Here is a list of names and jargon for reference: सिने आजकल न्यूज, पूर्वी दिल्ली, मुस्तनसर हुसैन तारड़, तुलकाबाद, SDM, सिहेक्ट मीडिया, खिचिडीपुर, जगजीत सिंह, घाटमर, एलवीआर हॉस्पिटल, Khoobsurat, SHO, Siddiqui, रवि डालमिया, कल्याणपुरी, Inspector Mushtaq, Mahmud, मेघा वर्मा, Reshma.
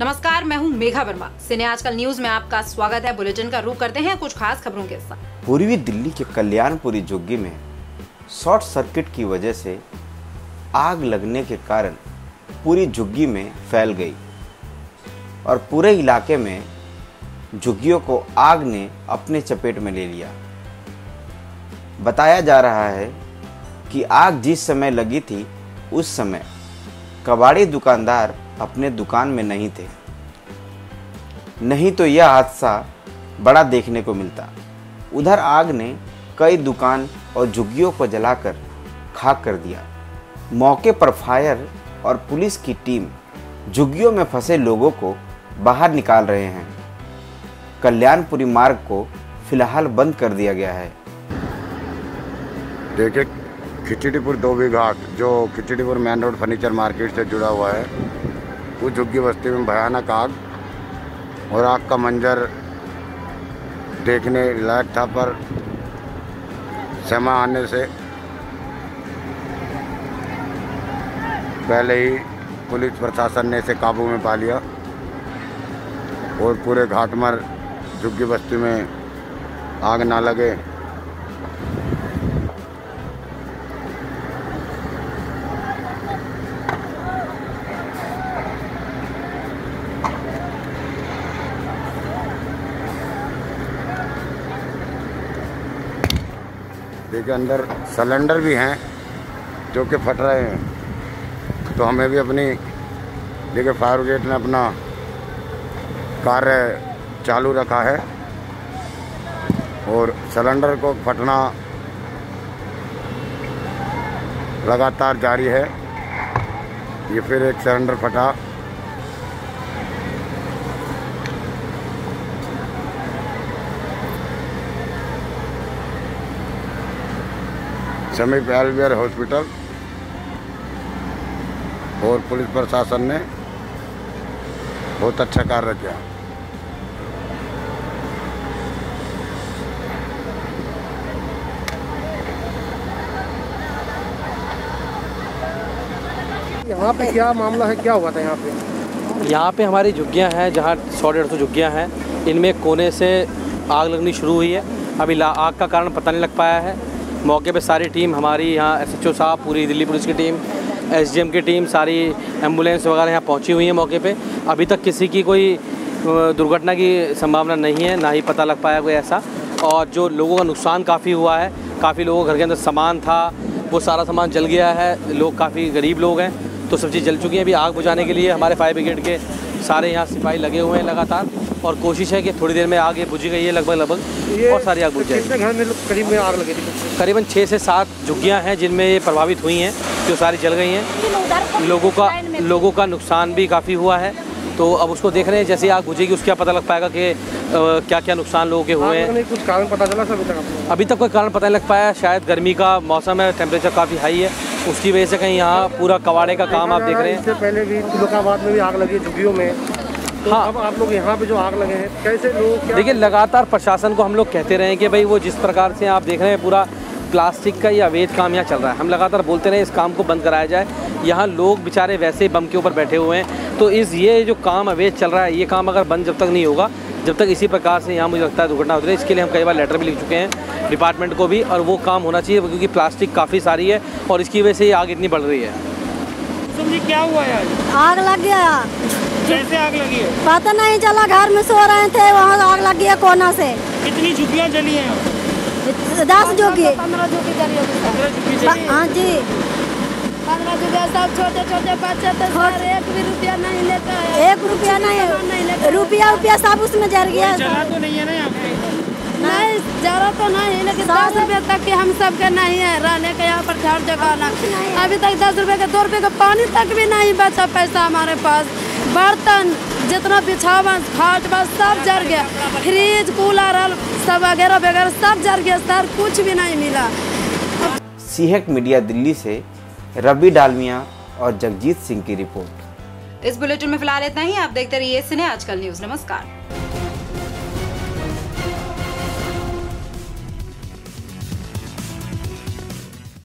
नमस्कार, मैं हूं मेघा वर्मा। सिने आजकल न्यूज में आपका स्वागत है। बुलेटिन का रूप करते हैं कुछ खास खबरों के साथ। पूर्वी दिल्ली के कल्याणपुरी झुग्गी में शॉर्ट सर्किट की वजह से आग लगने के कारण पूरी झुग्गी में फैल गई और पूरे इलाके में झुग्गियों को आग ने अपने चपेट में ले लिया। बताया जा रहा है कि आग जिस समय लगी थी उस समय कबाड़ी दुकानदार अपने दुकान में नहीं थे, नहीं तो यह हादसा बड़ा देखने को मिलता। उधर आग ने कई दुकान और झुग्गियों को जलाकर खाक कर दिया। मौके पर फायर और पुलिस की टीम झुग्गियों में फंसे लोगों को बाहर निकाल रहे हैं। कल्याणपुरी मार्ग को फिलहाल बंद कर दिया गया है। देखिए, खिचिडीपुर धोबी घाट जो खिचिडीपुर main road furniture market से जुड़ा हुआ है, उस झुग्गी बस्ती में भयानक आग और आग का मंजर देखने लायक था, पर क्षमा आने से पहले ही पुलिस प्रशासन ने इसे काबू में पा लिया और पूरे घाटमर झुग्गी बस्ती में आग ना लगे के अंदर सिलेंडर भी हैं जो कि फट रहे हैं, तो हमें भी अपनी देखिए फायर ब्रिगेड ने अपना कार्य चालू रखा है और सिलेंडर को फटना लगातार जारी है। ये फिर एक सिलेंडर फटा, समीप एलवीआर हॉस्पिटल और पुलिस प्रशासन ने बहुत अच्छा कार्य किया। यहाँ पे क्या मामला है, क्या हुआ था यहाँ पे? यहाँ पे हमारी झुग्गियाँ हैं, जहाँ 100-150 झुग्गियाँ हैं, इनमें कोने से आग लगनी शुरू हुई है। अभी आग का कारण पता नहीं लग पाया है। मौके पे सारी टीम हमारी यहाँ SHO साहब, पूरी दिल्ली पुलिस की टीम, SDM की टीम, सारी एम्बुलेंस वगैरह यहाँ पहुँची हुई है मौके पे। अभी तक किसी की कोई दुर्घटना की संभावना नहीं है, ना ही पता लग पाया कोई ऐसा। और जो लोगों का नुकसान काफ़ी हुआ है, काफ़ी लोगों के घर के अंदर सामान था वो सारा सामान जल गया है। लोग काफ़ी गरीब लोग हैं तो सब चीज़ जल चुकी है। अभी आग बुझाने के लिए हमारे फायर ब्रिगेड के सारे यहाँ सिपाही लगे हुए हैं लगातार, और कोशिश है कि थोड़ी देर में आग ये बुझी गई है लगभग, और सारी आग बुझ जाएगी। कितने घर में करीबन आग लगी थी? करीबन 6 से 7 झुग्गियाँ हैं जिनमें ये प्रभावित हुई हैं, जो सारी जल गई हैं। लोगों का नुकसान भी काफ़ी हुआ है, तो अब उसको देख रहे हैं जैसे आग बुझेगी उसका पता लग पाएगा कि क्या क्या नुकसान लोगों के हुए हैं। कुछ कारण पता चला सर? अभी तक कोई कारण पता नहीं लग पाया। शायद गर्मी का मौसम है, टेम्परेचर काफ़ी हाई है, उसकी वजह से कहीं यहाँ पूरा कबाड़े का काम आप देख रहे हैं। इससे पहले भी तुलकाबाद में भी आग लगी झुग्गियों में, तो हाँ, अब आप लोग यहाँ पे जो आग लगे हैं कैसे लोग? देखिए, लगातार प्रशासन को हम लोग कहते रहे कि भाई वो जिस प्रकार से आप देख रहे हैं पूरा प्लास्टिक का ये अवैध काम यहाँ चल रहा है, हम लगातार बोलते रहे इस काम को बंद कराया जाए। यहाँ लोग बेचारे वैसे ही बम के ऊपर बैठे हुए हैं, तो ये जो काम अवैध चल रहा है, ये काम अगर बंद जब तक नहीं होगा, जब तक इसी प्रकार से यहाँ मुझे लगता है दुर्घटना होती है। इसके लिए हम कई बार लेटर भी लिख चुके हैं डिपार्टमेंट को भी, और वो काम होना चाहिए क्योंकि प्लास्टिक काफ़ी सारी है और इसकी वजह से आग इतनी बढ़ रही है। समझिए क्या हुआ यार? आग लग गया। कैसे आग लगी है पता नहीं चला, घर में सो रहे थे वहाँ आग लग गया कोना से। कितनी झुग्गियाँ जली हैं? 10 झुग्गी, 15 झुग्गी जली। हाँ जी, 15 झुग्गियाँ, सब छोटे छोटे बच्चे थे, एक भी रुपया नहीं लेता है, रुपया सब उसमें जल गया। जला तो नहीं है ना यहाँ पे? नहीं, जला तो नहीं, लेकिन 10 रुपये तक की हम सब के नहीं है रहने के यहाँ पर, हर जगह नहीं। अभी तक 10 रुपये का, 2 रुपये का पानी तक भी नहीं बचा पैसा हमारे पास। बर्तन जितना बिछावन खाट बस सब जल गया, फ्रिज कूलर सब वगैरह वगैरह सब जल गया सर, कुछ भी नहीं मिला। सीहक मीडिया दिल्ली से रवि डालमिया और जगजीत सिंह की रिपोर्ट। इस बुलेटिन में फिलहाल इतना ही। आप देखते रहिए सिने आजकल न्यूज। नमस्कार।